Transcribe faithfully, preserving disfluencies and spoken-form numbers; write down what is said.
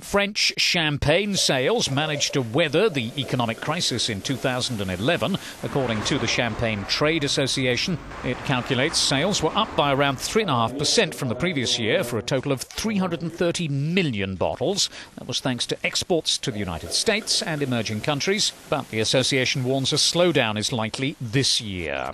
French champagne sales managed to weather the economic crisis in two thousand eleven. According to the Champagne Trade Association, it calculates sales were up by around three point five percent from the previous year for a total of three hundred thirty million bottles. That was thanks to exports to the United States and emerging countries, but the association warns a slowdown is likely this year.